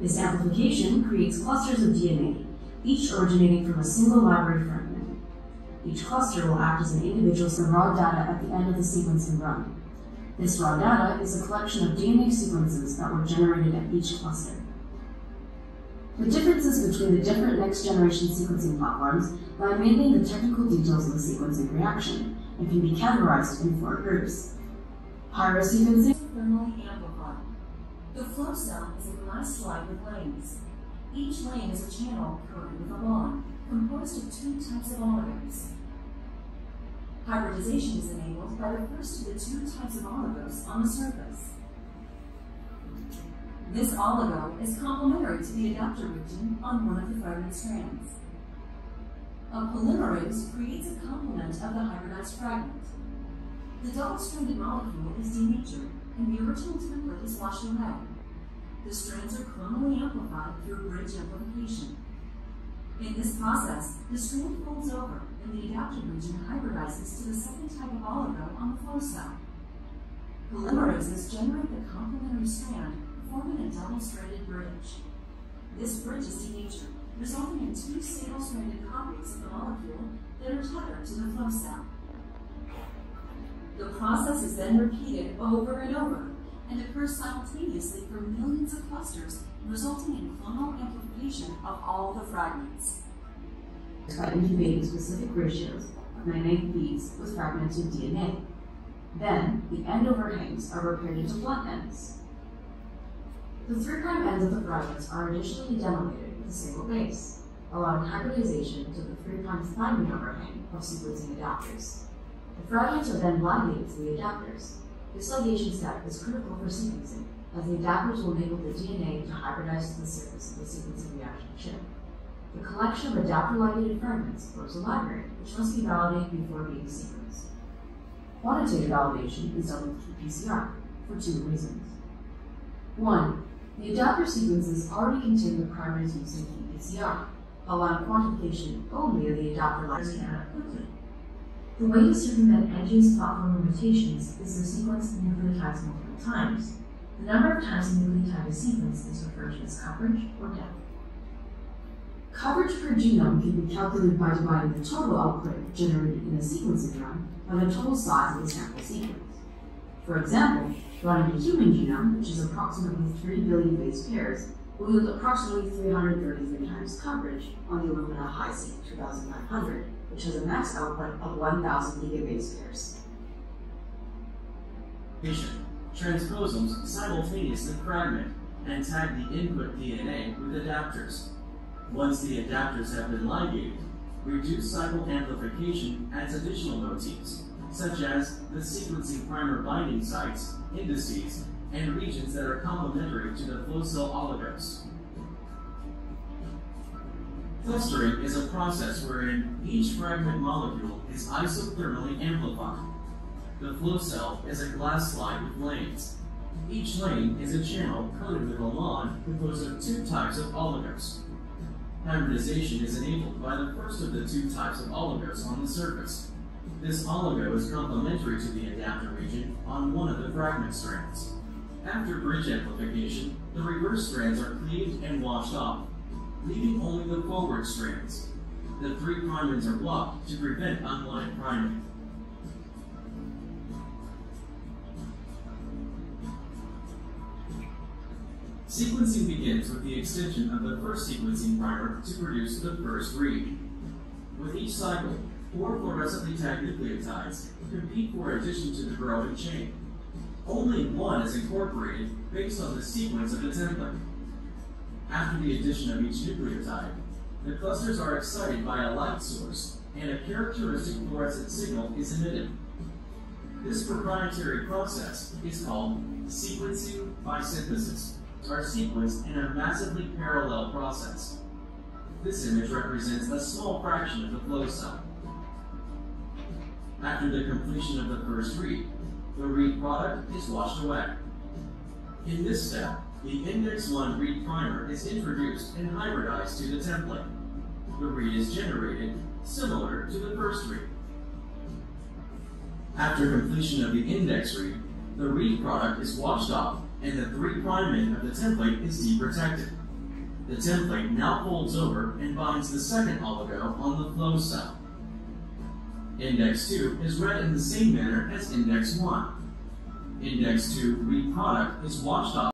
This amplification creates clusters of DNA, each originating from a single library fragment. Each cluster will act as an individual piece of raw data at the end of the sequencing run. This raw data is a collection of DNA sequences that were generated at each cluster. The differences between the different next-generation sequencing platforms lie mainly in the technical details of the sequencing reaction, and can be categorized in four groups. Pyro sequencing. Thermally amplified. The flow cell is a glass slide with lanes. Each lane is a channel coated with a lawn, composed of two types of oligos. Hybridization is enabled by the first of the two types of oligos on the surface. This oligo is complementary to the adapter region on one of the fragment strands. A polymerase creates a complement of the hybridized fragment. The double-stranded molecule is denatured, and the original template is washed away. The strands are clonally amplified through bridge amplification. In this process, the strand folds over, and the adapter region hybridizes to the second type of oligo on the flow cell. Polymerases generate the complementary strand, forming a double-stranded bridge. This bridge is denatured, resulting in two single-stranded copies of the molecule that are tethered to the flow cell. The process is then repeated over and over, and occurs simultaneously for millions of clusters, resulting in clonal amplification of all the fragments. By incubating specific ratios of magnetic beads with fragmented DNA. Then, the end overhangs are repaired into blunt ends. The 3' ends of the fragments are additionally denuded with a single base, allowing hybridization to the 3' primary overhang of sequencing adapters. The fragments are then ligated to the adapters. This ligation step is critical for sequencing, as the adapters will enable the DNA to hybridize to the surface of the sequencing reaction chip. The collection of adapter-ligated fragments forms a library, which must be validated before being sequenced. Quantitative validation is done with qPCR for two reasons. One, the adapter sequences already contain the primaries using qPCR, allowing quantification only of the adapter library quickly. The way to circumvent NG's platform limitations is to sequence the nucleotides multiple times. The number of times a nucleotide is sequenced is referred to as coverage or depth. Coverage per genome can be calculated by dividing the total output generated in a sequencing run by the total size of the sample sequence. For example, running a human genome, which is approximately 3 billion base pairs, will yield approximately 333 times coverage on the Illumina HiSeq 2500, which has a max output of 1,000 gigabase pairs. Transposons simultaneously fragment and tag the input DNA with adapters. Once the adapters have been ligated, reduced cycle amplification adds additional motifs, such as the sequencing primer binding sites, indices, and regions that are complementary to the flow cell oligos. Clustering is a process wherein each fragment molecule is isothermally amplified. The flow cell is a glass slide with lanes. Each lane is a channel coated with a lawn composed of two types of oligos. Hybridization is enabled by the first of the two types of oligos on the surface. This oligo is complementary to the adapter region on one of the fragment strands. After bridge amplification, the reverse strands are cleaved and washed off, leaving only the forward strands. The 3' primaries are blocked to prevent unwanted priming. Sequencing begins with the extension of the first sequencing primer to produce the first read. With each cycle, four fluorescently tagged nucleotides compete for addition to the growing chain. Only one is incorporated based on the sequence of the template. After the addition of each nucleotide, the clusters are excited by a light source, and a characteristic fluorescent signal is emitted. This proprietary process is called sequencing by synthesis, or sequenced in a massively parallel process. This image represents a small fraction of the flow cell. After the completion of the first read, the read product is washed away. In this step, the index 1 read primer is introduced and hybridized to the template. The read is generated, similar to the first read. After completion of the index read, the read product is washed off, and the 3' end of the template is deprotected. The template now folds over and binds the second oligo on the flow cell. Index 2 is read in the same manner as Index 1. Index 2 read product is washed off